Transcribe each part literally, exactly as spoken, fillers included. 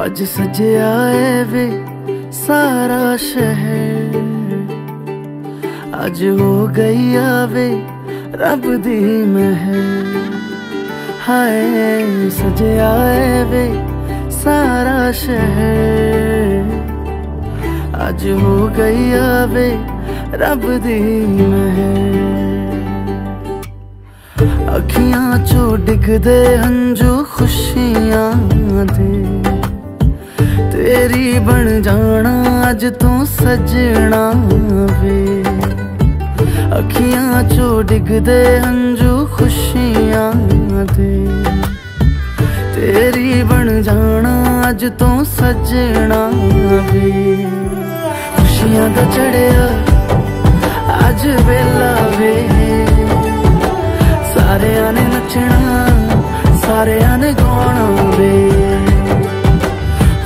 आज सजया है वे सारा शहर, आज हो गई आवे रब दी महर। हाय सजया है वे सारा शहर, आज हो गई आवे रब दी महर। अखियां चो डिगदे हंजू खुशियां दे, तेरी बन जाना अज तू सजना वे। अखियां चो डिगदे हंजू खुशियां दे, तेरी बन जाना अज तू सजना वे। खुशियां दा चढ़िया अज वेला वे, सारे आने नचना सारे आने गाना वे।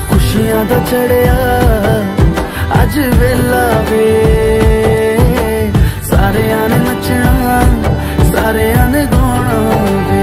खुशियां दा चढ़िया अज वेला वे, सारे आने नचना सारे आने गाना वे।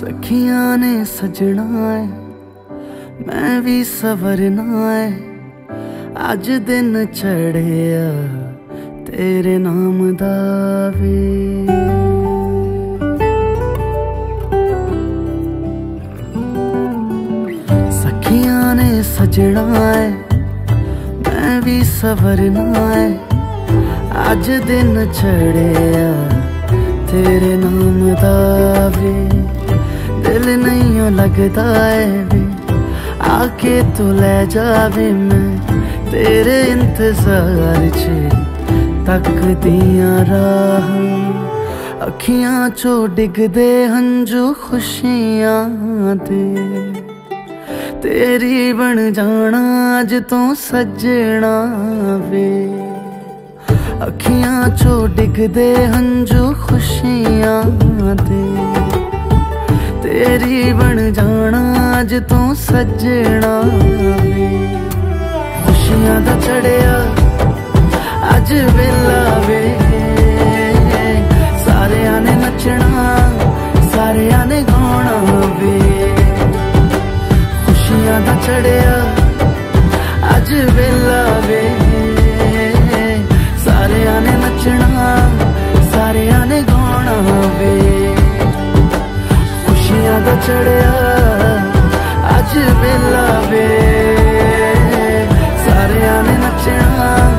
सखियां ने सजना है मैं भी सवरना है, आज दिन चढ़िया तेरे नाम दा वे। सखियां ने सजना है मैं भी सवरना है, आज दिन चढ़िया तेरे नाम दा वे। दिल नहीं लगता है वे आके तू ले जावे, मैं तेरे इंतजार चे तक दिया राह। अखियां चो डिगदे हंजू खुशियां दे, तेरी बन जाना अज तू सजना वे। अखियां चो डिगदे हंजू खुशियां दे, तेरी बन जाना अज तू सजना वे। खुशियां दा चढ़िया अज वेला वे, सारे आने नचना सारे आने गाना वे। खुशियां दा चढ़िया अज वेला वे, सारे आने नचना सारे आने गाना वे। खुशियां दा चढ़िया अज वेला वे, सारे आने नचना।